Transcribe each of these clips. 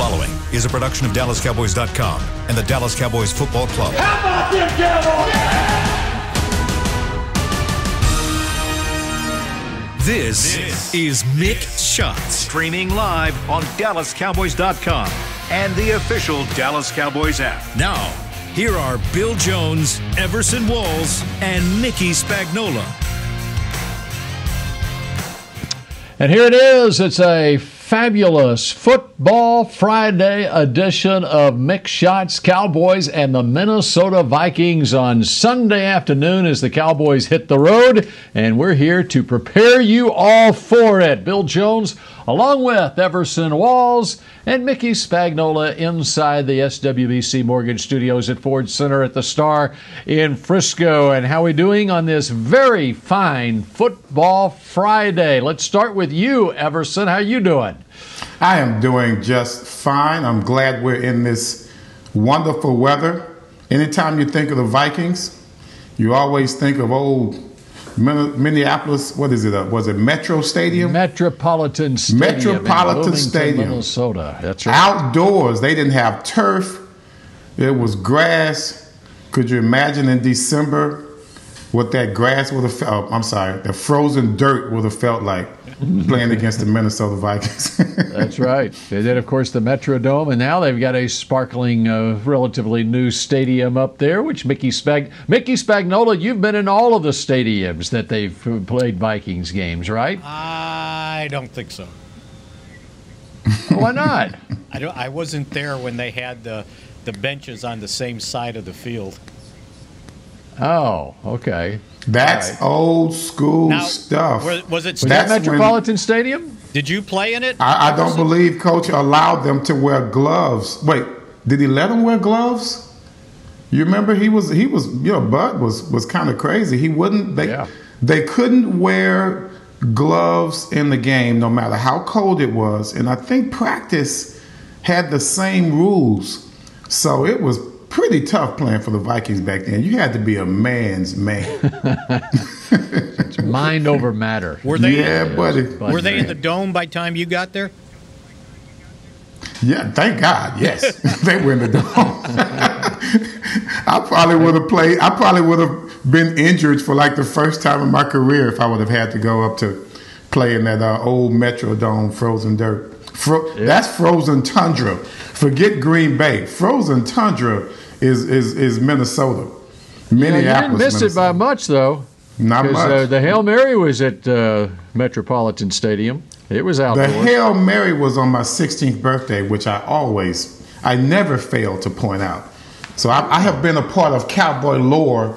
following is a production of DallasCowboys.com and the Dallas Cowboys Football Club. How about them Cowboys? Yeah! This is Mick Shots, streaming live on DallasCowboys.com and the official Dallas Cowboys app. Now, here are Bill Jones, Everson Walls, and Nicky Spagnola. And here it is. It's a fabulous Football Friday edition of Mick Shots. Cowboys and the Minnesota Vikings on Sunday afternoon as the Cowboys hit the road. And we're here to prepare you all for it. Bill Jones along with Everson Walls and Mickey Spagnola inside the SWBC Mortgage Studios at Ford Center at the Star in Frisco. And how are we doing on this very fine Football Friday? Let's start with you, Everson. How are you doing? I am doing just fine. I'm glad we're in this wonderful weather. Anytime you think of the Vikings, you always think of old Minneapolis, what is it? Was it Metro Stadium? Metropolitan Stadium. Metropolitan Stadium. Minnesota. That's right. Outdoors. They didn't have turf. It was grass. Could you imagine in December what that grass would have felt? Oh, I'm sorry, the frozen dirt would have felt like playing against the Minnesota Vikings. That's right. They did, of course, the Metrodome, and now they've got a sparkling, relatively new stadium up there, which Mickey Spagnola, you've been in all of the stadiums that they've played Vikings games, right? I don't think so. Why not? I wasn't there when they had the benches on the same side of the field. Oh, okay. That's right. Old school now, stuff. Was it that Metropolitan Stadium? Did you play in it? I don't believe Coach allowed them to wear gloves. Wait, did he let them wear gloves? You remember he was Bud was kind of crazy. He wouldn't. They couldn't wear gloves in the game, no matter how cold it was. And I think practice had the same rules, so it was pretty tough playing for the Vikings back then. You had to be a man's man. It's mind over matter. Were they? Yeah, buddy. Were they in the dome by the time you got there? Yeah, thank God. Yes, they were in the dome. I probably would have played. I probably would have been injured for like the first time in my career if I would have had to go up to play in that old Metrodome frozen dirt. That's frozen tundra. Forget Green Bay. Frozen tundra is Minnesota. Minneapolis. You didn't miss it by much, though. Not much. The Hail Mary was at Metropolitan Stadium. It was outdoors. The Hail Mary was on my 16th birthday, which I never fail to point out. So I have been a part of Cowboy lore,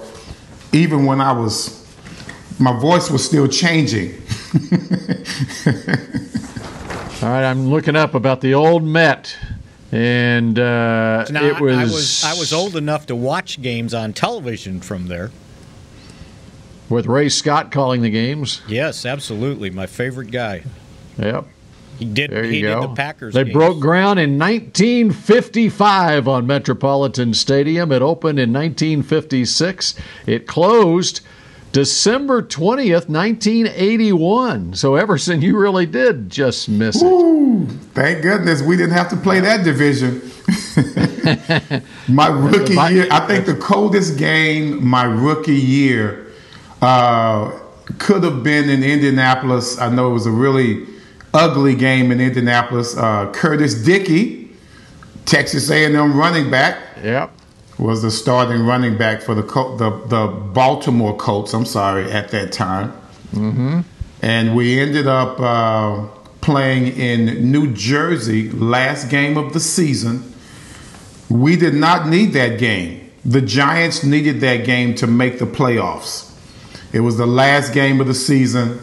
even when my voice was still changing. All right, I'm looking up about the old Met, and it was... I was old enough to watch games on television from there. With Ray Scott calling the games? Yes, absolutely. My favorite guy. Yep. He did the Packers games. They broke ground in 1955 on Metropolitan Stadium. It opened in 1956. It closed December 20th, 1981. So, Everson, you really did just miss it. Ooh, thank goodness we didn't have to play that division. My rookie year, I think the coldest game my rookie year could have been in Indianapolis. I know it was a really ugly game in Indianapolis. Curtis Dickey, Texas A&M running back. Yep. Was the starting running back for the Baltimore Colts, I'm sorry, at that time. Mm-hmm. And we ended up playing in New Jersey, last game of the season. We did not need that game. The Giants needed that game to make the playoffs. It was the last game of the season,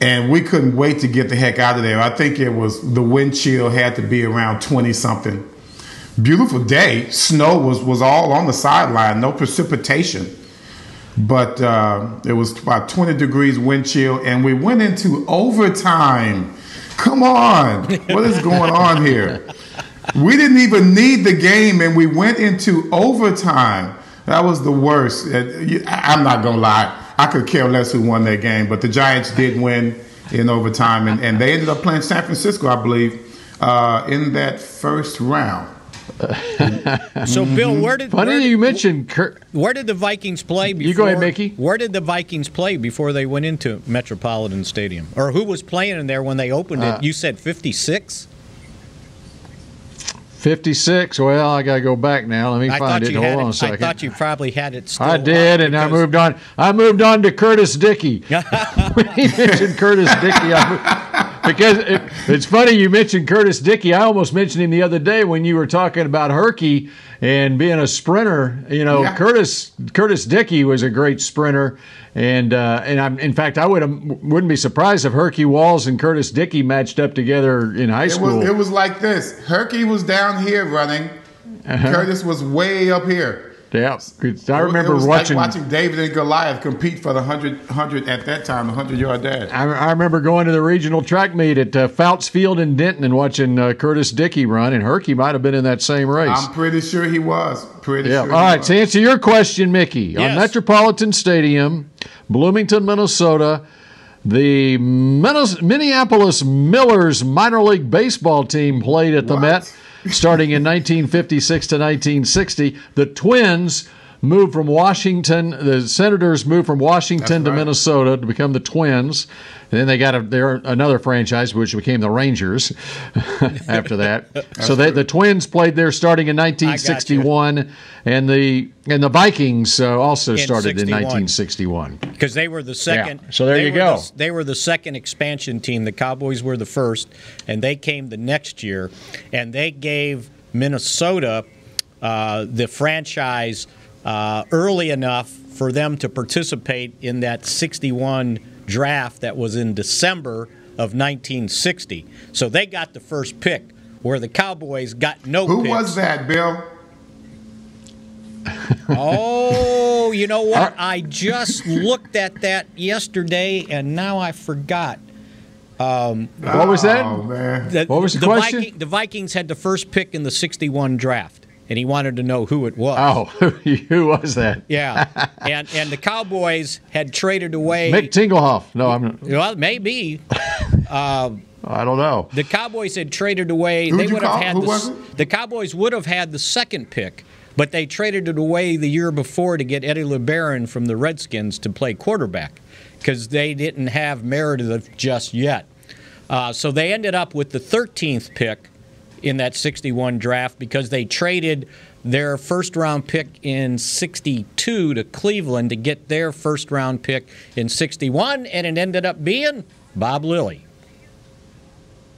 and we couldn't wait to get the heck out of there. I think it was the wind chill had to be around 20-something. Beautiful day. Snow was all on the sideline. No precipitation. But it was about 20 degrees wind chill, and we went into overtime. Come on. What is going on here? We didn't even need the game, and we went into overtime. That was the worst. I'm not going to lie. I could care less who won that game, but the Giants did win in overtime, and they ended up playing San Francisco, I believe. in that first round. So, Bill, where did where did the Vikings play? Before, you go ahead, Mickey. Where did the Vikings play before they went into Metropolitan Stadium, or who was playing in there when they opened it? You said 56. 56. Well, I got to go back now. Let me find it. Hold on a second. I thought you probably had it still. I did, and I moved on. I moved on to Curtis Dickey. When he mentioned Curtis Dickey, because it's funny you mentioned Curtis Dickey. I almost mentioned him the other day when you were talking about Herky and being a sprinter. You know, yeah. Curtis Dickey was a great sprinter, and I'm in fact I wouldn't be surprised if Herky Walls and Curtis Dickey matched up together in high school. It was like this: Herky was down here running, Curtis was way up here. Yeah, I remember watching David and Goliath compete for the 100 at that time, the 100-yard dash. I remember going to the regional track meet at Fouts Field in Denton and watching Curtis Dickey run, and Herky might have been in that same race. I'm pretty sure he was. All right, to answer your question, Mickey, yes. On Metropolitan Stadium, Bloomington, Minnesota, the Minneapolis Millers minor league baseball team played at the Met. Starting in 1956 to 1960, the Twins moved from Washington. The Senators moved from Washington to Minnesota to become the Twins. And then they got another franchise, which became the Rangers after that. So the Twins played there starting in 1961, and the Vikings also started in 1961 because they were the second. Yeah. So you go. They were the second expansion team. The Cowboys were the first, and they came the next year, and they gave Minnesota the franchise early enough for them to participate in that 61 draft that was in December of 1960. So they got the first pick, where the Cowboys got no pick. Who was that, Bill? Oh, you know what? I just looked at that yesterday, and now I forgot. What was that? Oh, man. What was the question? The Vikings had the first pick in the 61 draft. And he wanted to know who it was. Oh, who was that? Yeah, and the Cowboys had traded away Mick Tingelhoff. No, I'm not. Well, maybe. I don't know. The Cowboys had traded away. Who'd they would have had the Cowboys would have had the second pick, but they traded it away the year before to get Eddie LeBaron from the Redskins to play quarterback because they didn't have Meredith just yet. So they ended up with the 13th pick in that 61 draft because they traded their first-round pick in 62 to Cleveland to get their first-round pick in 61, and it ended up being Bob Lilly.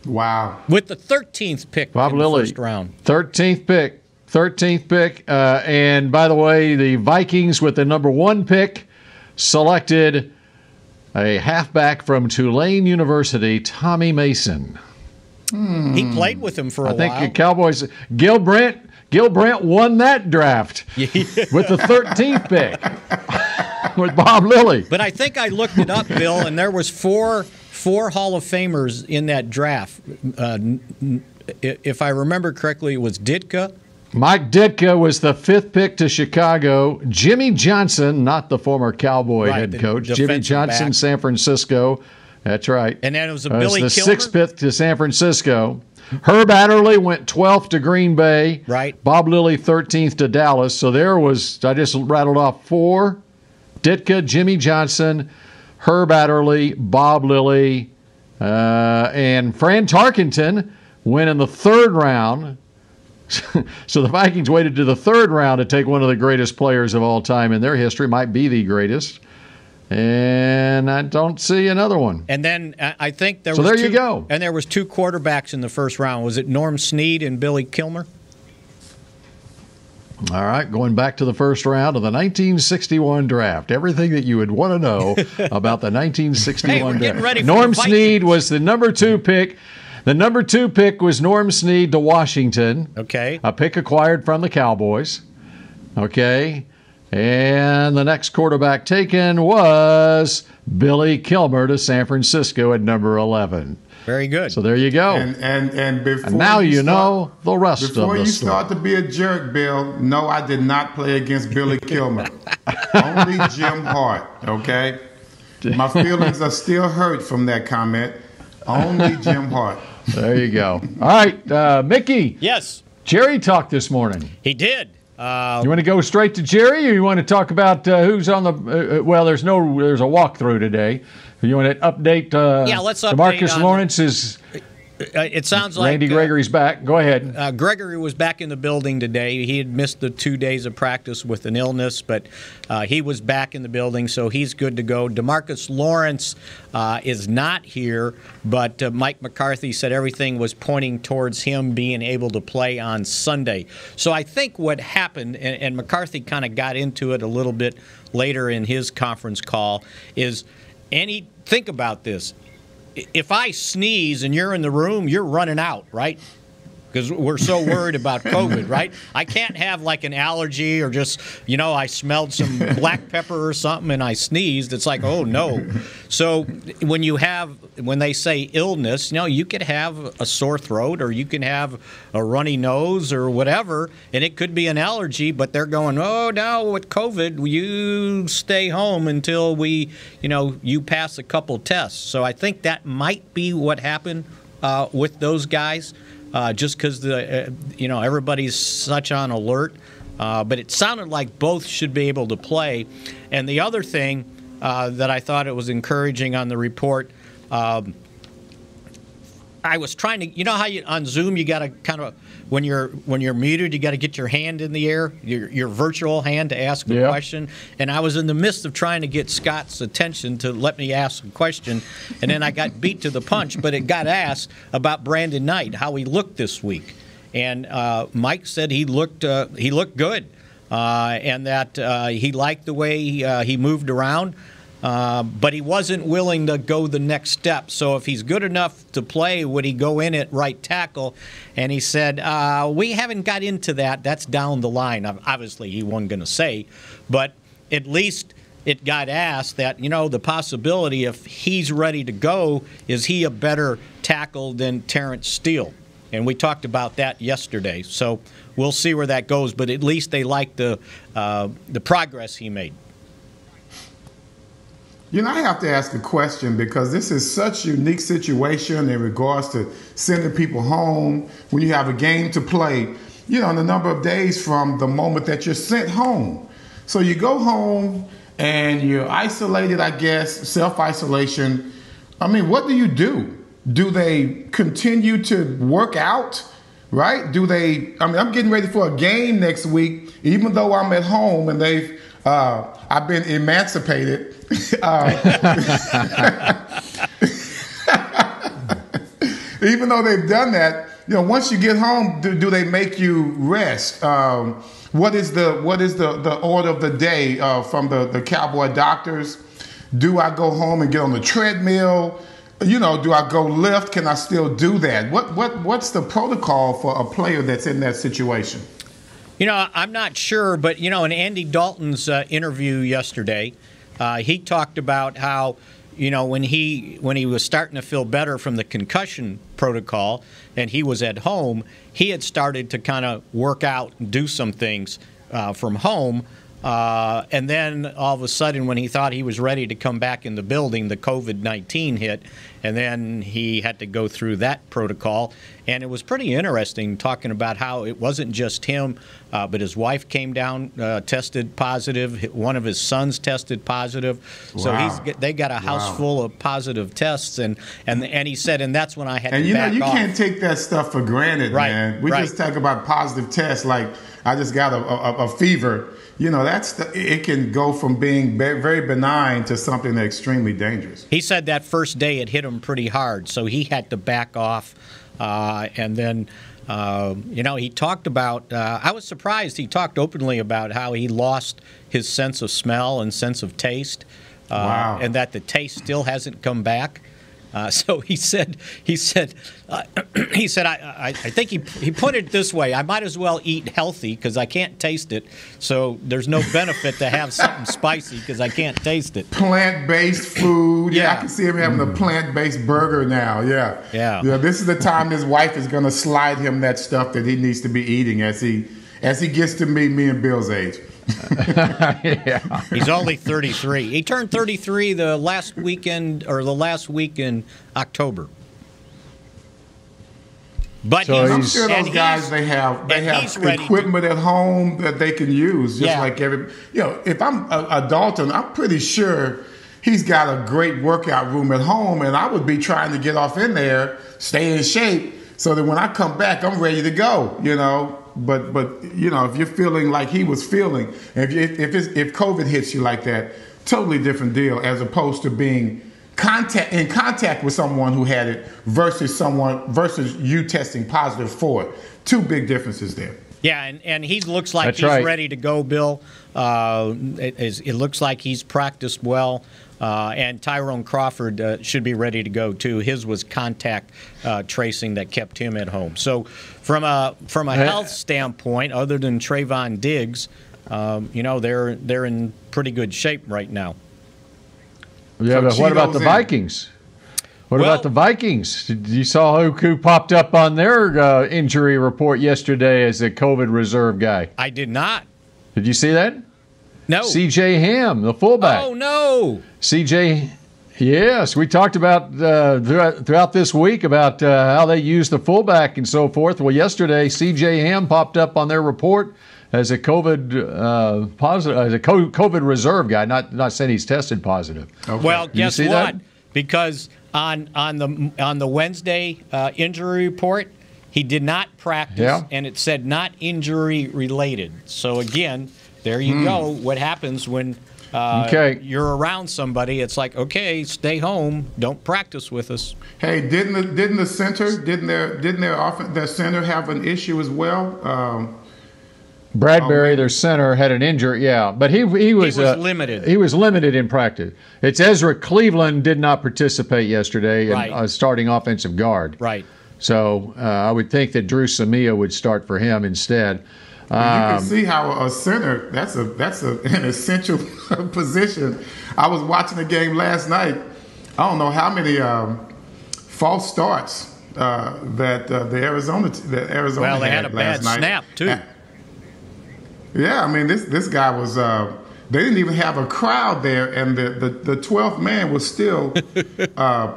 Wow. With the 13th pick in the first round. 13th pick. And, by the way, the Vikings with the number 1 pick selected a halfback from Tulane University, Tommy Mason. He played with him for a while. I think the Cowboys, Gil Brandt won that draft with the 13th pick with Bob Lilly. But I think I looked it up, Bill, and there was four Hall of Famers in that draft. If I remember correctly, it was Ditka. Mike Ditka was the 5th pick to Chicago. Jimmy Johnson, not the former Cowboy head coach, Jimmy Johnson, back. San Francisco. That's right. And then it was Billy Kilmer. It was the 6th pick to San Francisco. Herb Adderley went 12th to Green Bay. Right. Bob Lilly 13th to Dallas. So there was, I just rattled off 4. Ditka, Jimmy Johnson, Herb Adderley, Bob Lilly, and Fran Tarkenton went in the 3rd round. So the Vikings waited to the 3rd round to take one of the greatest players of all time in their history, might be the greatest. And I don't see another one. And then I think there was there you go. And there was 2 quarterbacks in the first round. Was it Norm Snead and Billy Kilmer? All right, going back to the first round of the 1961 draft. Everything that you would want to know about the 1961 draft. We're getting ready for Norm Snead was the number 2 pick. The number 2 pick was Norm Snead to Washington. Okay. A pick acquired from the Cowboys. Okay. And the next quarterback taken was Billy Kilmer to San Francisco at number 11. Very good. So there you go. And before and now you know the rest of the story. Before you start to be a jerk, Bill, no, I did not play against Billy Kilmer. Only Jim Hart, okay? My feelings are still hurt from that comment. Only Jim Hart. There you go. All right, Mickey. Yes. Jerry talked this morning. He did. You want to go straight to Jerry, or you want to talk about who's on the? Well, there's a walkthrough today. You want to update? Yeah, let's update. DeMarcus Lawrence is. It sounds like Randy Gregory's back. Go ahead. Gregory was back in the building today. He had missed the 2 days of practice with an illness, but he was back in the building, so he's good to go. DeMarcus Lawrence is not here, but Mike McCarthy said everything was pointing towards him being able to play on Sunday. So I think what happened, and McCarthy kind of got into it a little bit later in his conference call, is think about this. If I sneeze and you're in the room, you're running out, right? Because we're so worried about COVID, right? I can't have like an allergy or just, you know, I smelled some black pepper or something and I sneezed. It's like, oh, no. So when they say illness, you know, you could have a sore throat or you can have a runny nose or whatever, and it could be an allergy, but they're going, oh, no, with COVID, you stay home until you pass a couple tests. So I think that might be what happened with those guys. Just because everybody's such on alert, but it sounded like both should be able to play. And the other thing that I thought it was encouraging on the report, I was trying to, you know how you on Zoom you got to kind of when you're muted you got to get your hand in the air, your virtual hand to ask a question. And I was in the midst of trying to get Scott's attention to let me ask a question, and then I got beat to the punch. But it got asked about Brandon Knight, how he looked this week, and Mike said he looked good, and that he liked the way he moved around. But he wasn't willing to go the next step. So if he's good enough to play, would he go in at right tackle? And he said, we haven't got into that. That's down the line. Obviously, he wasn't going to say. But at least it got asked that, you know, the possibility if he's ready to go, is he a better tackle than Terrence Steele? And we talked about that yesterday. So we'll see where that goes. But at least they like the progress he made. You know, I have to ask a question because this is such a unique situation in regards to sending people home when you have a game to play, you know, in a number of days from the moment that you're sent home. So you go home and you're isolated, I guess, self-isolation. I mean, what do you do? Do they continue to work out, right? I'm getting ready for a game next week, even though I'm at home and I've been emancipated. Even though they've done that, you know, once you get home, do they make you rest? What is the order of the day from the cowboy doctors? Do I go home and get on the treadmill? You know, do I go lift? Can I still do that? What's the protocol for a player that's in that situation? You know, I'm not sure, but, you know, in Andy Dalton's interview yesterday, he talked about how, you know, when he was starting to feel better from the concussion protocol and he was at home, he had started to kind of work out and do some things from home. And then all of a sudden when he thought he was ready to come back in the building, the COVID-19 hit, and then he had to go through that protocol. And it was pretty interesting talking about how it wasn't just him, but his wife came down, tested positive. One of his sons tested positive. Wow. So they got a house full of positive tests. And he said, and that's when I had to back off. And, you know, you can't take that stuff for granted, right, man. We just talk about positive tests like I just got a fever. You know, it can go from being very benign to something that's extremely dangerous. He said that first day it hit him pretty hard, so he had to back off. And then, you know, he talked about I was surprised he talked openly about how he lost his sense of smell and sense of taste, and that the taste still hasn't come back. So he said, I think he put it this way. I might as well eat healthy because I can't taste it. So there's no benefit to have something spicy because I can't taste it. Plant-based food. Yeah, I can see him having a plant-based burger now. Yeah. Yeah. Yeah. This is the time his wife is going to slide him that stuff that he needs to be eating as he gets to me and Bill's age. Yeah. He's only 33. He turned 33 the last week in October. But so I'm sure those guys, they have equipment at home that they can use, just like every. You know, if I'm a Dalton, I'm pretty sure he's got a great workout room at home, and I would be trying to get off in there, stay in shape, so that when I come back, I'm ready to go. You know, but you know, if you're feeling like he was feeling, if COVID hits you like that, totally different deal as opposed to being in contact with someone who had it versus you testing positive for it. Two big differences there. Yeah, and he looks like he's ready to go, Bill. It looks like he's practiced well. And Tyrone Crawford should be ready to go, too. His was contact tracing that kept him at home. So from a health standpoint, other than Trayvon Diggs, you know, they're in pretty good shape right now. Yeah, but what about the Vikings? What about the Vikings? You saw Oku popped up on their injury report yesterday as a COVID reserve guy. I did not. Did you see that? No. C.J. Ham, the fullback. Oh, no. C.J. Yes, we talked about throughout this week about how they used the fullback and so forth. Well, yesterday, C.J. Ham popped up on their report as a COVID positive, as a COVID reserve guy, not saying he's tested positive. Okay. Well, guess what? That? Because on the Wednesday injury report, he did not practice, and it said not injury related. So again, there you go. What happens when you're around somebody? It's like, okay, stay home, don't practice with us. Hey, didn't their center have an issue as well? Bradbury, their center, had an injury. Yeah, but he was limited. He was limited in practice. It's Ezra Cleveland did not participate yesterday, starting offensive guard. Right. So I would think that Drew Samia would start for him instead. You can see how a center, that's an essential position. I was watching the game last night. I don't know how many false starts that Arizona had last night. Well, they had a bad snap too. Yeah, I mean, this guy was they didn't even have a crowd there, and the 12th man was still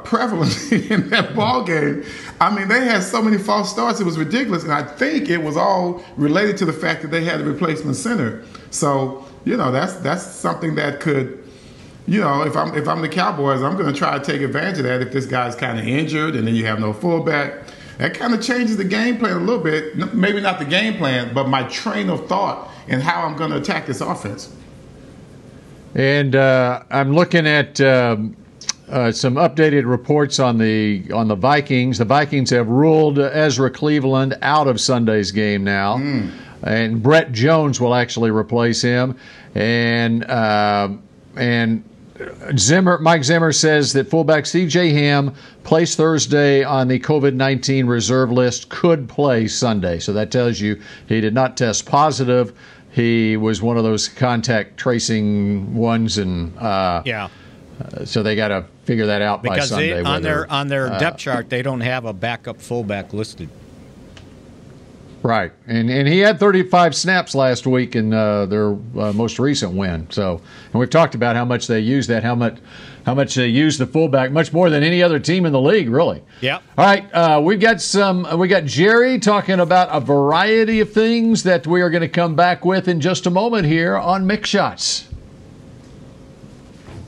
prevalent in that ball game. I mean, they had so many false starts, it was ridiculous, and I think it was all related to the fact that they had a replacement center. So, you know, that's something that could, you know, if I'm the Cowboys, I'm going to try to take advantage of that if this guy's kind of injured and then you have no fullback. That kind of changes the game plan a little bit. Maybe not the game plan, but my train of thought and how I'm going to attack this offense. And I'm looking at some updated reports on the Vikings. The Vikings have ruled Ezra Cleveland out of Sunday's game now. And Brett Jones will actually replace him. And Mike Zimmer says that fullback C.J. Ham, placed Thursday on the COVID-19 reserve list, could play Sunday. So that tells you he did not test positive. He was one of those contact tracing ones, and so they got to figure that out by Sunday. Because on their depth chart, they don't have a backup fullback listed. Right, and he had 35 snaps last week in their most recent win. So, and we've talked about how much they use that, how much they use the fullback, much more than any other team in the league, really. Yeah. All right, we got Jerry talking about a variety of things that we are going to come back with in just a moment here on Mick Shots.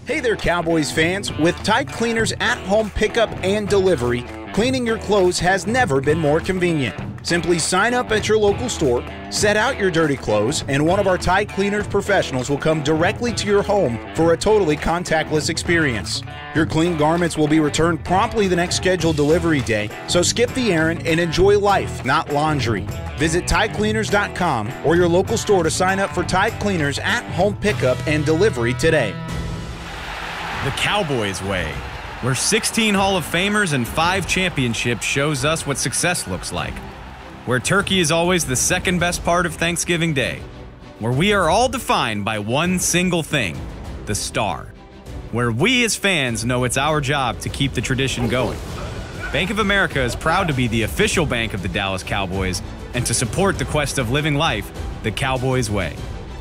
Hey there, Cowboys fans! With Tide Cleaners at-home pickup and delivery, cleaning your clothes has never been more convenient. Simply sign up at your local store, set out your dirty clothes, and one of our Tide Cleaners professionals will come directly to your home for a totally contactless experience. Your clean garments will be returned promptly the next scheduled delivery day, so skip the errand and enjoy life, not laundry. Visit TideCleaners.com or your local store to sign up for Tide Cleaners at-home pickup and delivery today. The Cowboys way, where 16 Hall of Famers and 5 championships shows us what success looks like. Where turkey is always the second best part of Thanksgiving Day. Where we are all defined by one single thing, the star. Where we as fans know it's our job to keep the tradition going. Bank of America is proud to be the official bank of the Dallas Cowboys and to support the quest of living life the Cowboys way.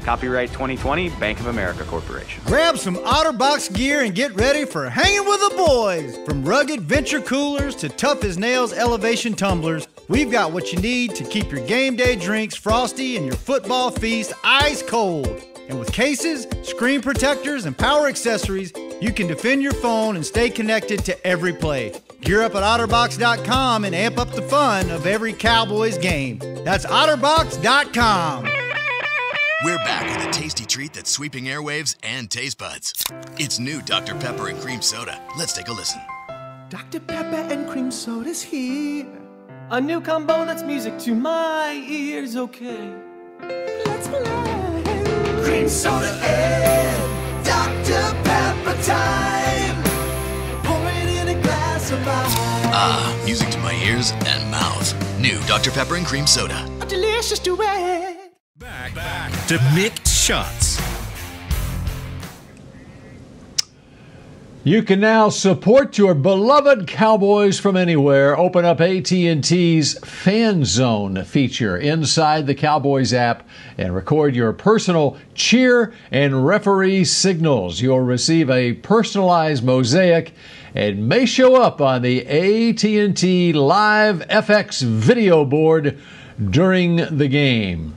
Copyright 2020, Bank of America Corporation. Grab some OtterBox gear and get ready for hanging with the boys. From rugged venture coolers to tough-as-nails elevation tumblers, we've got what you need to keep your game day drinks frosty and your football feast ice cold. And with cases, screen protectors, and power accessories, you can defend your phone and stay connected to every play. Gear up at OtterBox.com and amp up the fun of every Cowboys game. That's OtterBox.com. We're back with a tasty treat that's sweeping airwaves and taste buds. It's new Dr. Pepper and Cream Soda. Let's take a listen. Dr. Pepper and Cream Soda's here. A new combo that's music to my ears, okay. Let's play. Cream Soda and Dr. Pepper time. Pour it in a glass of ice. Ah, music to my ears and mouth. New Dr. Pepper and Cream Soda. A delicious duet. Back to Mick Shots. You can now support your beloved Cowboys from anywhere. Open up AT&T's Fan Zone feature inside the Cowboys app and record your personal cheer and referee signals. You'll receive a personalized mosaic and may show up on the AT&T Live FX video board during the game.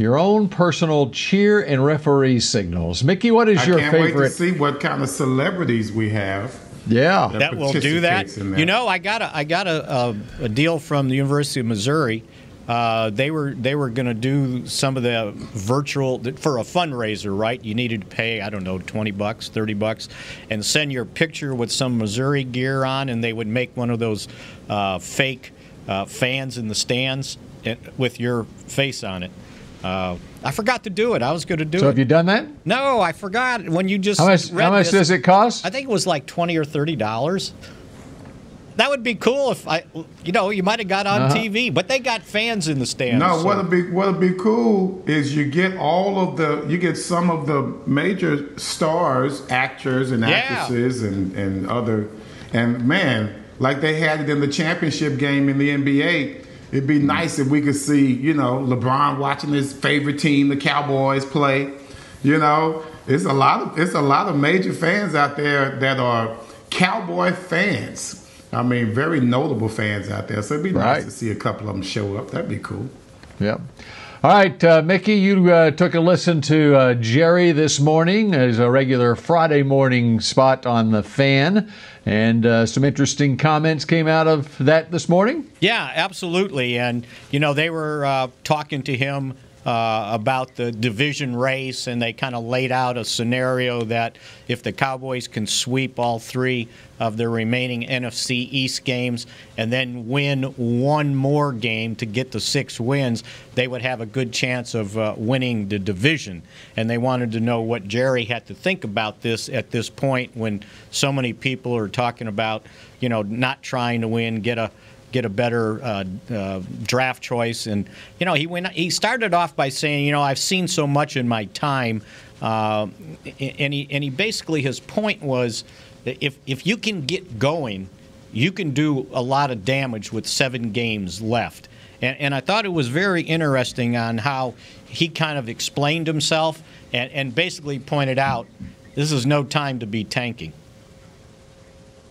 Your own personal cheer and referee signals. Mickey, what is your favorite? I can't wait to see what kind of celebrities we have. Yeah, that will do that. You know, I got a deal from the University of Missouri. They were going to do some of the virtual for a fundraiser, right? You needed to pay, I don't know, $20, $30, and send your picture with some Missouri gear on, and they would make one of those fake fans in the stands with your face on it. I forgot to do it. I was going to do it. So have you done that? No, I forgot. When you just how much does it cost? I think it was like $20 or $30. That would be cool if you might have got on TV, but they got fans in the stands. No, so what'd be cool is you get some of the major stars, actors and actresses and man, like they had it in the championship game in the NBA. It'd be nice if we could see, LeBron watching his favorite team, the Cowboys, play. It's a lot of major fans out there that are Cowboy fans. I mean, very notable fans out there. So it'd be nice to see a couple of them show up. That'd be cool. Yep. All right, Mickey, you took a listen to Jerry this morning as a regular Friday morning spot on The Fan, and some interesting comments came out of that this morning. Yeah, absolutely, and, they were talking to him about the division race, and they kind of laid out a scenario that if the Cowboys can sweep all three of their remaining NFC East games and then win one more game to get to 6 wins, they would have a good chance of winning the division. And they wanted to know what Jerry had to think about this at this point when so many people are talking about, not trying to win, get a better draft choice. And, he started off by saying, I've seen so much in my time. And he basically, his point was, if you can get going, you can do a lot of damage with 7 games left. And I thought it was very interesting on how he kind of explained himself and basically pointed out this is no time to be tanking.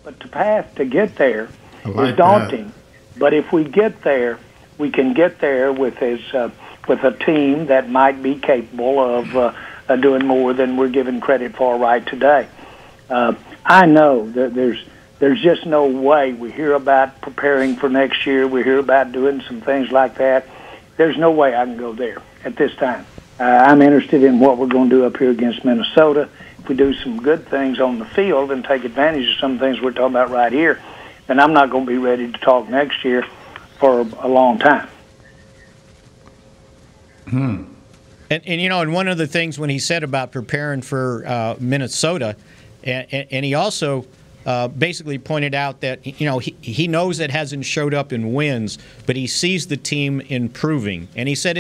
But the path to get there is daunting. But if we get there, we can get there with a team that might be capable of doing more than we're given credit for right today. I know that there's just no way. We hear about preparing for next year. We hear about doing some things like that. There's no way I can go there at this time. I'm interested in what we're going to do up here against Minnesota. If we do some good things on the field and take advantage of some things we're talking about right here, then I'm not going to be ready to talk next year for a long time. And one of the things when he said about preparing for Minnesota, and he also basically pointed out that, he knows it hasn't showed up in wins, but he sees the team improving. And he said,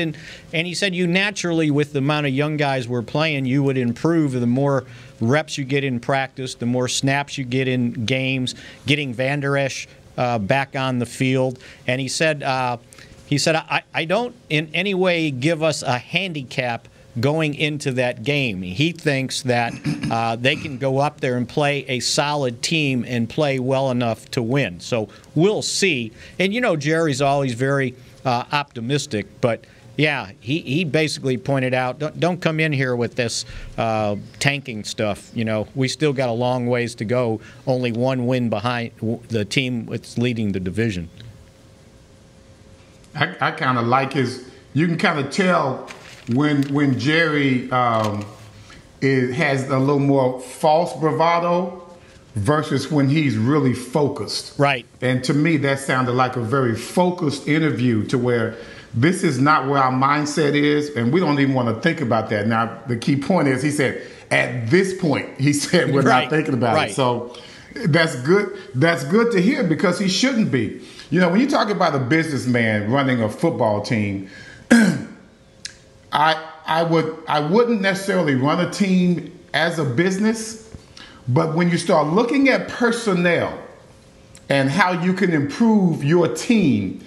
you naturally, with the amount of young guys we're playing, you would improve the more reps you get in practice, the more snaps you get in games, getting Van Der Esch back on the field. And he said, I don't in any way give us a handicap going into that game. He thinks that they can go up there and play a solid team and play well enough to win. So we'll see. And, you know, Jerry's always very optimistic, but yeah, he basically pointed out, don't come in here with this tanking stuff. You know, we still got a long ways to go, only one win behind the team that's leading the division. I kind of like his – you can kind of tell when Jerry has a little more false bravado versus when he's really focused. Right. And to me, that sounded like a very focused interview to where – this is not where our mindset is, and we don't even want to think about that. Now, the key point is, he said, at this point, he said, we're not thinking about it. So that's good. That's good to hear, because he shouldn't be. You know, when you talk about a businessman running a football team, I wouldn't necessarily run a team as a business, but when you start looking at personnel and how you can improve your team,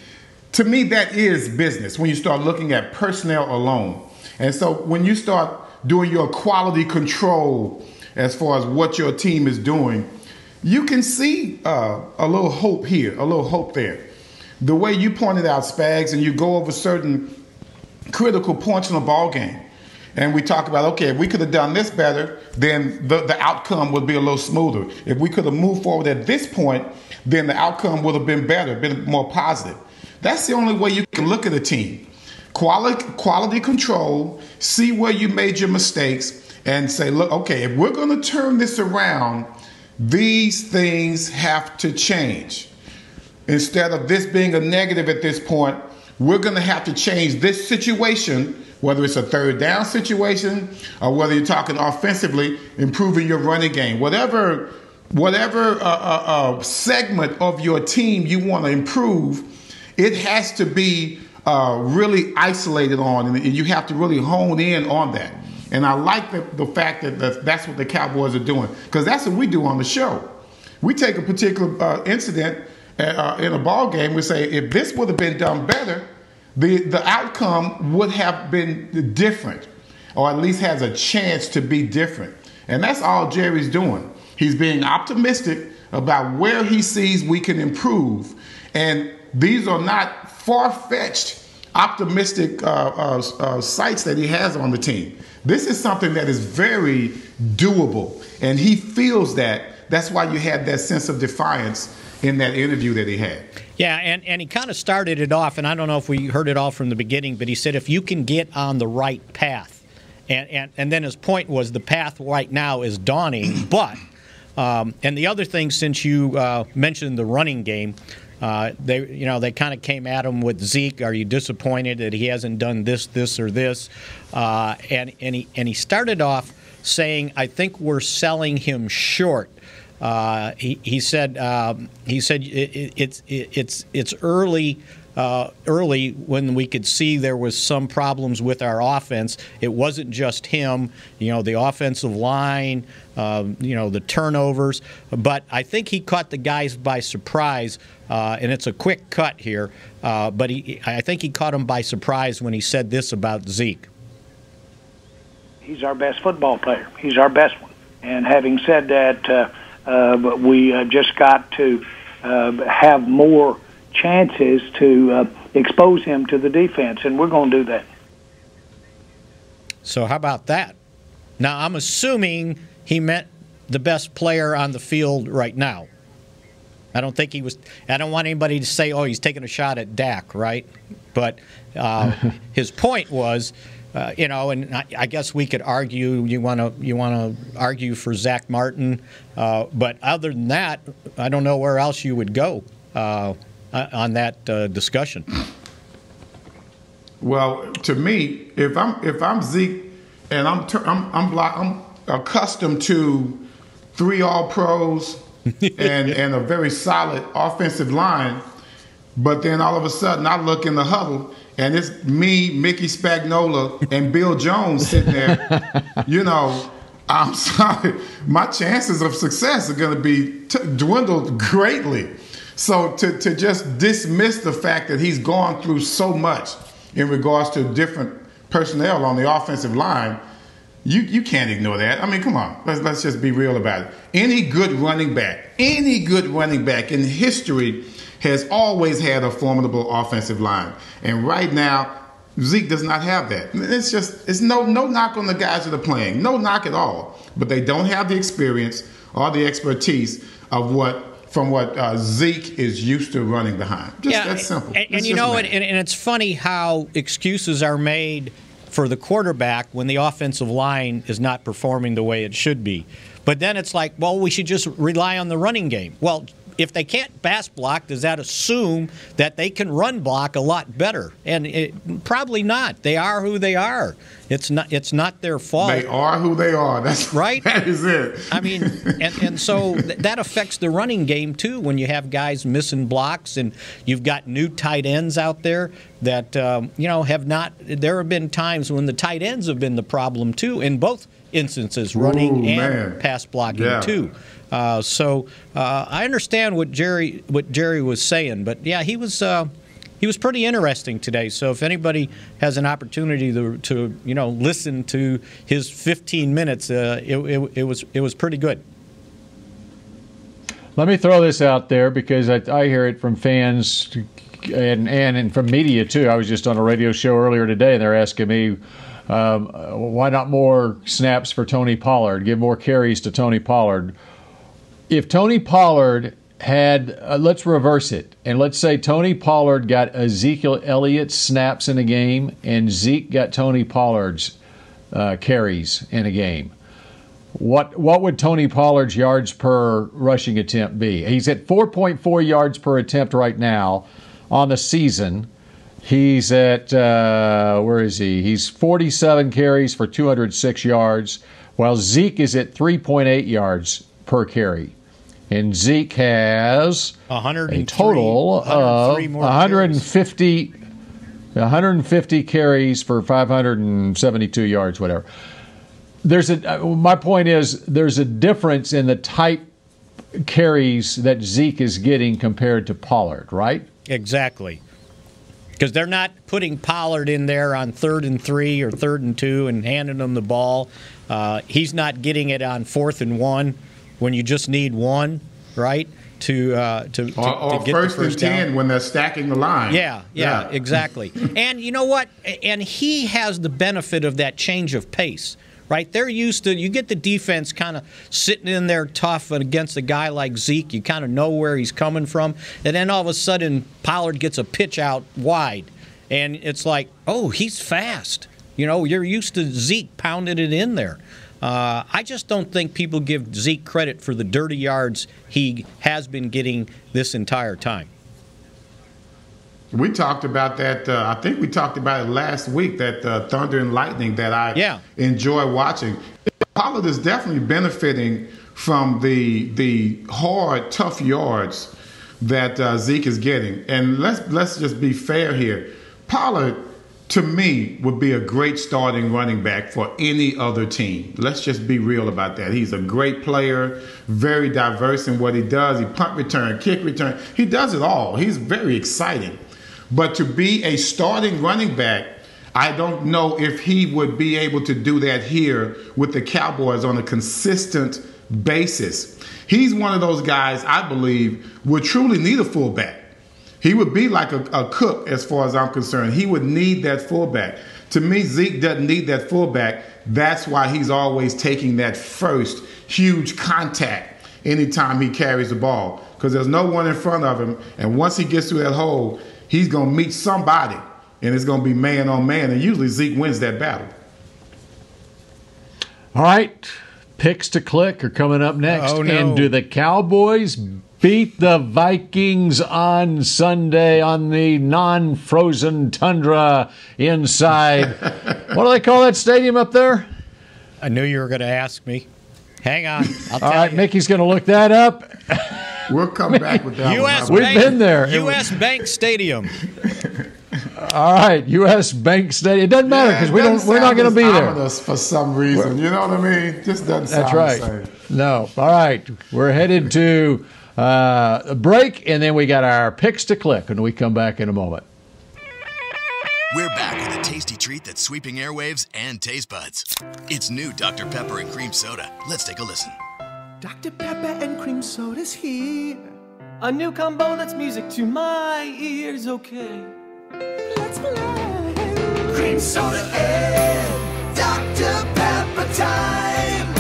to me, that is business, when you start looking at personnel alone. And so when you start doing your quality control as far as what your team is doing, you can see a little hope here, a little hope there. The way you pointed out, Spags, and you go over certain critical points in a ball game, and we talk about, okay, if we could have done this better, then the outcome would be a little smoother. If we could have moved forward at this point, then the outcome would have been better, been more positive. That's the only way you can look at a team. Quality control, see where you made your mistakes, and say, look, okay, if we're going to turn this around, these things have to change. Instead of this being a negative at this point, we're going to have to change this situation, whether it's a third down situation or whether you're talking offensively, improving your running game, whatever segment of your team you want to improve. It has to be really isolated on, and you have to really hone in on that. And I like the fact that that's what the Cowboys are doing, because that's what we do on the show. We take a particular incident in a ball game. We say, if this would have been done better, the outcome would have been different, or at least has a chance to be different. And that's all Jerry's doing. He's being optimistic about where he sees we can improve. And these are not far-fetched, optimistic sights that he has on the team. This is something that is very doable, and he feels that. That's why you had that sense of defiance in that interview that he had. Yeah, and he kind of started it off, and I don't know if we heard it all from the beginning, but he said, if you can get on the right path. And then his point was, the path right now is dawning. But, and the other thing, since you mentioned the running game, they kind of came at him with Zeke. Are you disappointed that he hasn't done this, or this? And he started off saying, I think we're selling him short. He said it's early. Early, when we could see there was some problems with our offense, it wasn't just him, you know, the offensive line, the turnovers. But I think he caught the guys by surprise, and it's a quick cut here. But I think he caught them by surprise when he said this about Zeke. He's our best football player. He's our best one. And having said that, we just got to have more chances to expose him to the defense, and we're going to do that. So how about that? Now, I'm assuming he meant the best player on the field right now. I don't think he was – I don't want anybody to say, oh, he's taking a shot at Dak, right? But his point was – I guess we could argue. You want to argue for Zach Martin, but other than that, I don't know where else you would go. On that discussion. Well, to me, if I'm Zeke, and I'm accustomed to 3 All-Pros and a very solid offensive line, but then all of a sudden I look in the huddle and it's me, Mickey Spagnola, and Bill Jones sitting there. You know, I'm sorry, my chances of success are going to be dwindled greatly. So to just dismiss the fact that he's gone through so much in regards to different personnel on the offensive line, you can't ignore that. I mean, come on. Let's just be real about it. Any good running back in history has always had a formidable offensive line. And right now, Zeke does not have that. It's just, it's no knock on the guys that are playing. No knock at all. But they don't have the experience or the expertise of what Zeke is used to running behind. Just that simple. And you know, and it's funny how excuses are made for the quarterback when the offensive line is not performing the way it should be. But then it's like, well, we should just rely on the running game. Well, if they can't pass block, does that assume that they can run block a lot better? And probably not. They are who they are. It's not their fault. They are who they are. That's right. That is it. I mean, and so that affects the running game too when you have guys missing blocks and you've got new tight ends out there that have not. There have been times when the tight ends have been the problem too in both instances, running and pass blocking too. So I understand what Jerry was saying, but yeah, he was pretty interesting today. So if anybody has an opportunity to listen to his 15 minutes, it was pretty good. Let me throw this out there because I hear it from fans and from media too. I was just on a radio show earlier today, and they're asking me, why not more snaps for Tony Pollard? Give more carries to Tony Pollard. If Tony Pollard had, let's reverse it, and let's say Tony Pollard got Ezekiel Elliott's snaps in a game and Zeke got Tony Pollard's carries in a game. What would Tony Pollard's yards per rushing attempt be? He's at 4.4 yards per attempt right now on the season. He's at, where is he? He's 47 carries for 206 yards, while Zeke is at 3.8 yards per carry. And Zeke has a total of 150 carries for 572 yards, whatever. My point is there's a difference in the type carries that Zeke is getting compared to Pollard, right? Exactly. Because they're not putting Pollard in there on 3rd and 3 or 3rd and 2 and handing him the ball. He's not getting it on 4th and 1. When you just need one, right, to get first the first and 10 down. When they're stacking the line. Yeah. Exactly. And you know what? And he has the benefit of that change of pace, right? They're used to, you get the defense kind of sitting in there tough and against a guy like Zeke. You kind of know where he's coming from. And then all of a sudden, Pollard gets a pitch out wide. And it's like, oh, he's fast. You know, you're used to Zeke pounding it in there. I just don't think people give Zeke credit for the dirty yards he has been getting this entire time. We talked about that. I think we talked about it last week, that Thunder and Lightning that I enjoy watching. Pollard is definitely benefiting from the hard, tough yards that Zeke is getting. And let's just be fair here. Pollard, to me, would be a great starting running back for any other team. Let's just be real about that. He's a great player, very diverse in what he does. He punt return, kick return. He does it all. He's very exciting. But to be a starting running back, I don't know if he would be able to do that here with the Cowboys on a consistent basis. He's one of those guys I believe would truly need a fullback. He would be like a Cook as far as I'm concerned. He would need that fullback. To me, Zeke doesn't need that fullback. That's why he's always taking that first huge contact anytime he carries the ball, because there's no one in front of him. And once he gets through that hole, he's going to meet somebody, and it's going to be man on man. And usually Zeke wins that battle. All right. Picks to click are coming up next. Oh, no. And do the Cowboys beat the Vikings on Sunday on the non-frozen tundra inside? What do they call that stadium up there? I knew you were going to ask me. Hang on. All right, Mickey's going to look that up. We'll come back with that. We've been there. U.S. Bank Stadium. All right, U.S. Bank Stadium. It doesn't matter because we're not going to be there. For some reason, you know what I mean? It just doesn't sound the same. No. All right, we're headed to a break, and then we got our picks to click, and we come back in a moment. We're back with a taste tasty treat that's sweeping airwaves and taste buds. It's new Dr. Pepper and Cream Soda. Let's take a listen. Dr. Pepper and Cream Soda's here. A new combo that's music to my ears, okay. Let's play. Cream Soda and Dr. Pepper time.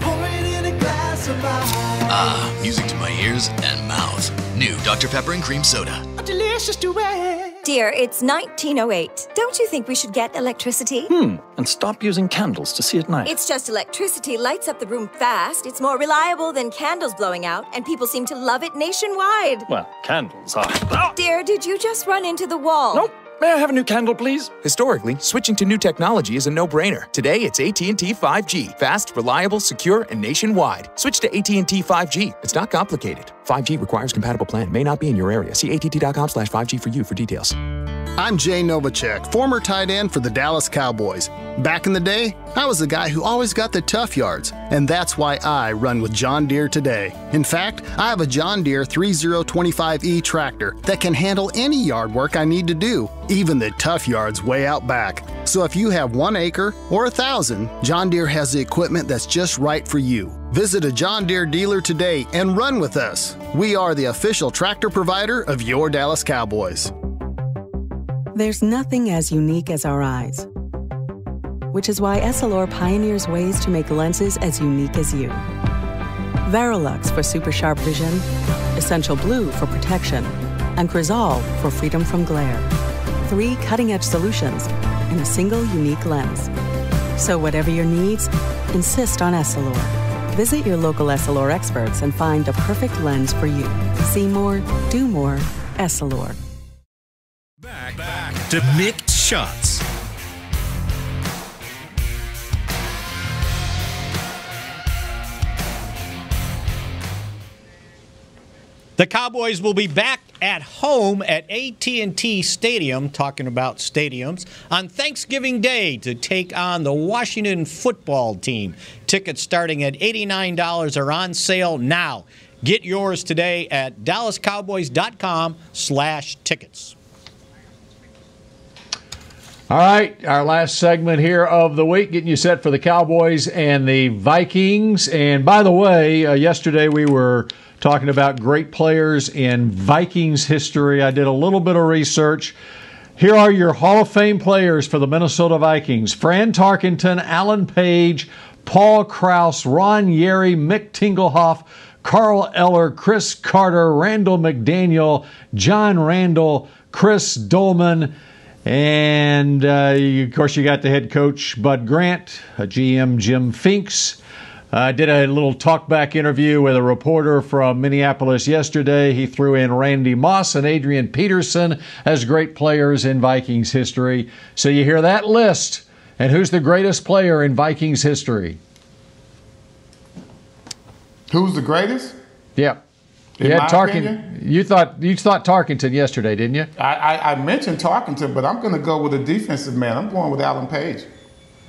Pour it in a glass of ice. Ah, music to my ears and mouth. New Dr. Pepper and Cream Soda. A delicious duet. Dear, it's 1908. Don't you think we should get electricity? And stop using candles to see at night. It's just electricity lights up the room fast. It's more reliable than candles blowing out, and people seem to love it nationwide. Well, candles are... Oh! Dear, did you just run into the wall? Nope. May I have a new candle, please? Historically, switching to new technology is a no-brainer. Today, it's AT&T 5G. Fast, reliable, secure, and nationwide. Switch to AT&T 5G. It's not complicated. 5G requires compatible plan. May not be in your area. See att.com/5G for you for details. I'm Jay Novacek, former tight end for the Dallas Cowboys. Back in the day, I was the guy who always got the tough yards, and that's why I run with John Deere today. In fact, I have a John Deere 3025E tractor that can handle any yard work I need to do, even the tough yards way out back. So if you have 1 acre or 1,000, John Deere has the equipment that's just right for you. Visit a John Deere dealer today and run with us. We are the official tractor provider of your Dallas Cowboys. There's nothing as unique as our eyes, which is why Essilor pioneers ways to make lenses as unique as you. Verilux for super sharp vision, Essential Blue for protection, and Crizal for freedom from glare. 3 cutting-edge solutions in a single unique lens. So whatever your needs, insist on Essilor. Visit your local Essilor experts and find the perfect lens for you. See more, do more, Essilor. Back to Mick Shots. The Cowboys will be back at home at AT&T Stadium, talking about stadiums, on Thanksgiving Day to take on the Washington football team. Tickets starting at $89 are on sale now. Get yours today at DallasCowboys.com/tickets. All right, our last segment here of the week, getting you set for the Cowboys and the Vikings. And by the way, yesterday we were talking about great players in Vikings history. I did a little bit of research. Here are your Hall of Fame players for the Minnesota Vikings. Fran Tarkenton, Alan Page, Paul Krause, Ron Yeri, Mick Tingelhoff, Carl Eller, Chris Carter, Randall McDaniel, John Randall, Chris Dolman. And, of course, you got the head coach, Bud Grant, GM Jim Finks. I did a little talkback interview with a reporter from Minneapolis yesterday. He threw in Randy Moss and Adrian Peterson as great players in Vikings history. So you hear that list. And who's the greatest player in Vikings history? Who's the greatest? Yeah. Yeah, Tarkenton. You thought Tarkenton yesterday, didn't you? I mentioned Tarkenton, but I'm going to go with a defensive man. I'm going with Alan Page.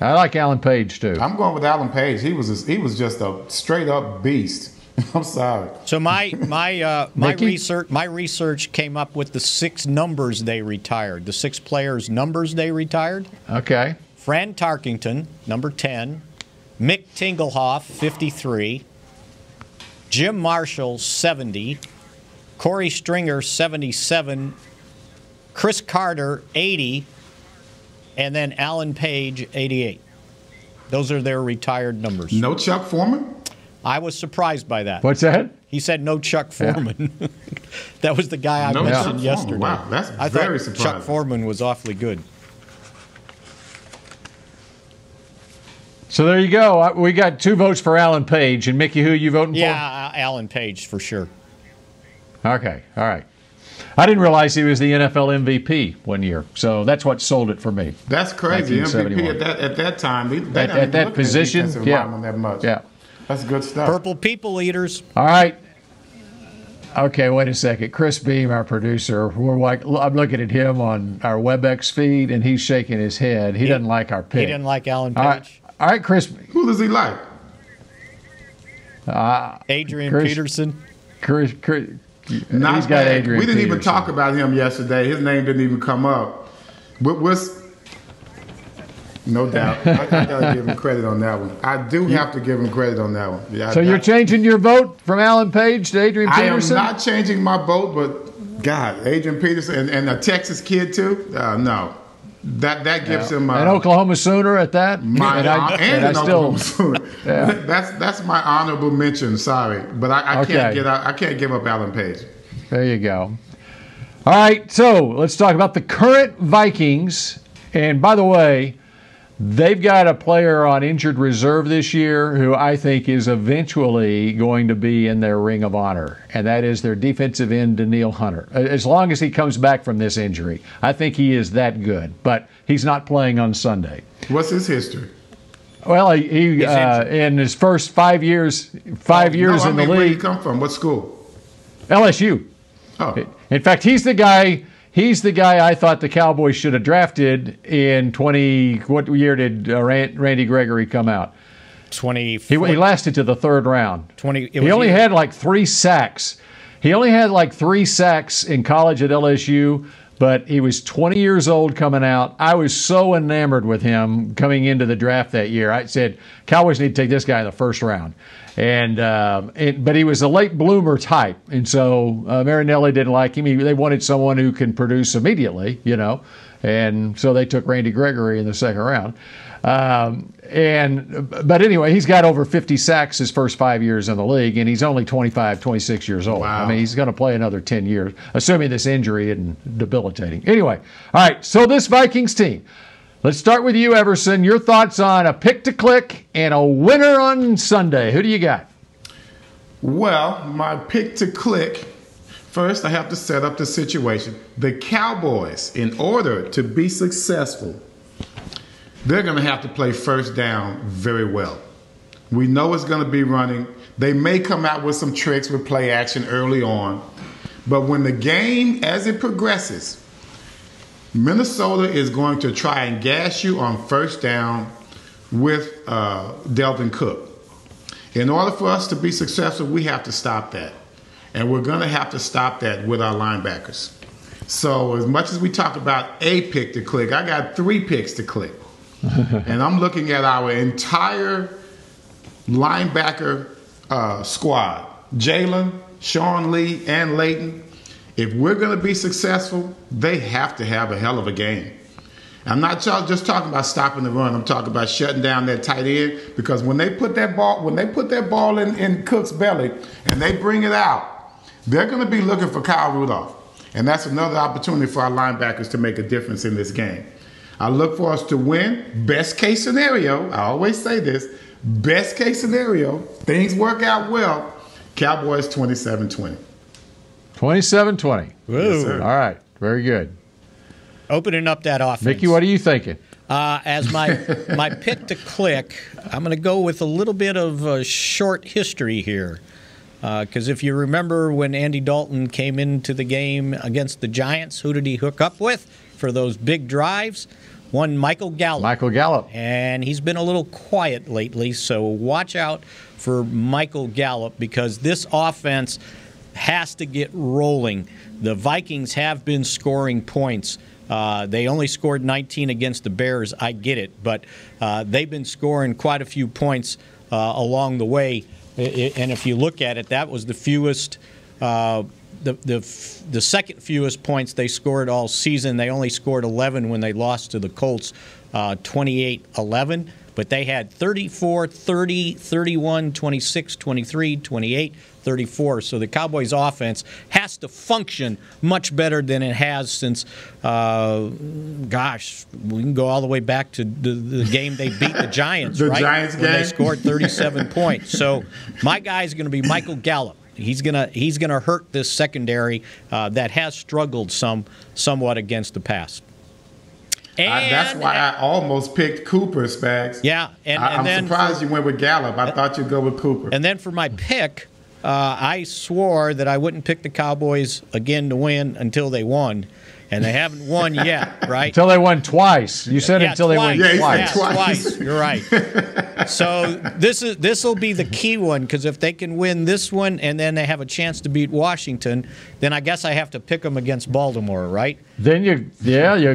I like Alan Page too. I'm going with Alan Page. He was just a straight up beast. I'm sorry. So my research came up with the 6 numbers they retired. The 6 players' numbers they retired. Okay. Fran Tarkenton, number 10. Mick Tingelhoff, 53. Jim Marshall, 70. Corey Stringer, 77. Chris Carter, 80. And then Alan Page, 88. Those are their retired numbers. No Chuck Foreman? I was surprised by that. What's that? He said no Chuck Foreman. Yeah. That was the guy I mentioned yesterday. Wow, that's very surprising. Chuck Foreman was awfully good. So there you go. We got 2 votes for Alan Page. And, Mickey, who are you voting for? Yeah, Alan Page for sure. Okay. All right. I didn't realize he was the NFL MVP one year. So that's what sold it for me. That's crazy. MVP at that time. At that position. Yeah. That much. Yeah. That's good stuff. Purple people eaters. All right. Okay, wait a second. Chris Beam, our producer, I'm looking at him on our WebEx feed, and he's shaking his head. He doesn't like our pick. He didn't like Alan Page. All right, Chris. Who does he like? Adrian Peterson. He's got Adrian Peterson. We didn't even talk about him yesterday. His name didn't even come up. But No doubt. I got to give him credit on that one. I do have to give him credit on that one. Yeah, so you're changing your vote from Alan Page to Adrian Peterson? I am not changing my vote, but God, Adrian Peterson and a Texas kid too? No. That gives him an Oklahoma Sooner at that. Oklahoma Sooner. Yeah. That's my honorable mention. Sorry, but I can't get out. I can't give up Alan Page. There you go. All right, so let's talk about the current Vikings. And by the way, they've got a player on injured reserve this year who I think is eventually going to be in their Ring of Honor, and that is their defensive end, Danielle Hunter. As long as he comes back from this injury, I think he is that good, but he's not playing on Sunday. What's his history? Well, he in his first 5 years, in the league. Where did he come from? What school? LSU. Oh. In fact, he's the guy I thought the Cowboys should have drafted in what year did Randy Gregory come out? 2014. He lasted to the third round. He only had like 3 sacks. He only had like 3 sacks in college at LSU, but he was 20 years old coming out. I was so enamored with him coming into the draft that year. I said, Cowboys need to take this guy in the first round. And but he was a late bloomer type, and so Marinelli didn't like him. They wanted someone who can produce immediately, and so they took Randy Gregory in the second round. But anyway, he's got over 50 sacks his first 5 years in the league, and he's only 25, 26 years old. Wow. I mean, he's going to play another 10 years, assuming this injury isn't debilitating. Anyway, all right, so this Vikings team. Let's start with you, Everson. Your thoughts on a pick to click and a winner on Sunday. Who do you got? Well, my pick to click, first I have to set up the situation. The Cowboys, in order to be successful, they're going to have to play first down very well. We know it's going to be running. They may come out with some tricks with play action early on. But when the game, as it progresses, Minnesota is going to try and gas you on first down with Dalvin Cook. In order for us to be successful, we have to stop that. And we're going to have to stop that with our linebackers. So as much as we talk about a pick to click, I got 3 picks to click. And I'm looking at our entire linebacker squad. Jalen, Sean Lee, and Layton. If we're going to be successful, they have to have a hell of a game. I'm not just talking about stopping the run. I'm talking about shutting down that tight end, because when they put that ball, in Cook's belly and they bring it out, they're going to be looking for Kyle Rudolph. And that's another opportunity for our linebackers to make a difference in this game. I look for us to win. Best case scenario, I always say this, best case scenario, things work out well, Cowboys 27-20. 27-20. Yes, all right. Very good. Opening up that offense. Mickey, what are you thinking? As my pick to click, I'm going to go with a little bit of a short history here. Because if you remember when Andy Dalton came into the game against the Giants, who did he hook up with for those big drives? One Michael Gallup. Michael Gallup. And he's been a little quiet lately, so watch out for Michael Gallup, because this offense has to get rolling. The Vikings have been scoring points. They only scored 19 against the Bears. I get it, but they've been scoring quite a few points along the way. And if you look at it, that was the fewest, the second fewest points they scored all season. They only scored 11 when they lost to the Colts, 28-11. But they had 34, 30, 31, 26, 23, 28, 34. So the Cowboys' offense has to function much better than it has since, we can go all the way back to the game they beat the Giants, the right? Giants game. When they scored 37 points. So my guy is going to be Michael Gallup. He's gonna hurt this secondary that has struggled somewhat against the pass. And that's why I almost picked Cooper, Spags. Yeah. I'm surprised you went with Gallup. I thought you'd go with Cooper. And then for my pick, I swore that I wouldn't pick the Cowboys again to win until they won. and they haven't won yet, right? Until they won twice. You said until they won twice. You're right. So this will be the key one, because if they can win this one and then they have a chance to beat Washington, then I guess I have to pick them against Baltimore, right? Then you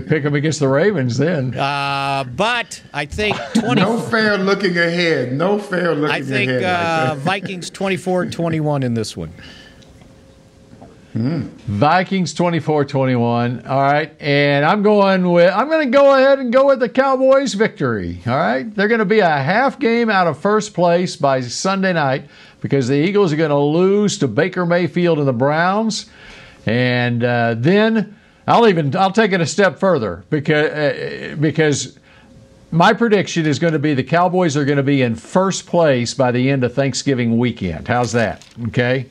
pick them against the Ravens then. But I think no fair looking ahead. I think Vikings 24-21 in this one. Mm. Vikings 24-21. All right, and I'm going to go ahead and go with the Cowboys victory. All right, they're going to be a half game out of first place by Sunday night because the Eagles are going to lose to Baker Mayfield and the Browns, and then I'll take it a step further because my prediction is going to be the Cowboys are going to be in first place by the end of Thanksgiving weekend. How's that? Okay.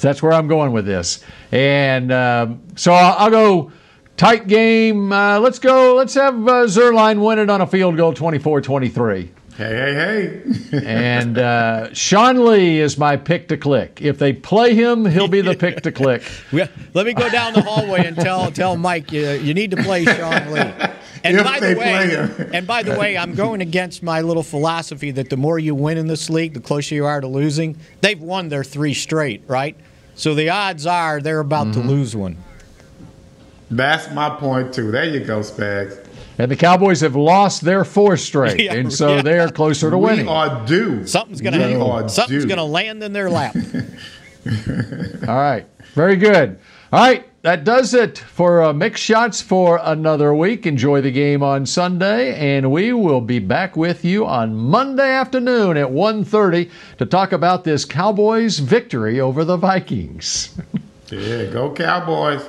That's where I'm going with this. And so I'll go tight game. Let's have Zerline win it on a field goal, 24-23. Hey, hey, hey. And Sean Lee is my pick to click. If they play him, he'll be the pick to click. Let me go down the hallway and tell Mike, you need to play Sean Lee. And by the way, I'm going against my little philosophy that the more you win in this league, the closer you are to losing. They've won their 3 straight, right? So the odds are they're about to lose one. That's my point, too. There you go, Spags. And the Cowboys have lost their 4 straight, and so they are closer to winning. We are due. Something's going to land in their lap. All right. Very good. All right. That does it for Mick Shots for another week. Enjoy the game on Sunday, and we will be back with you on Monday afternoon at 1:30 to talk about this Cowboys victory over the Vikings. Yeah, go Cowboys.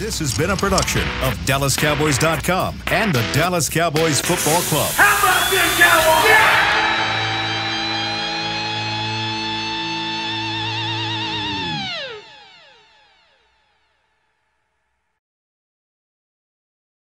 This has been a production of DallasCowboys.com and the Dallas Cowboys Football Club. How about this, Cowboys?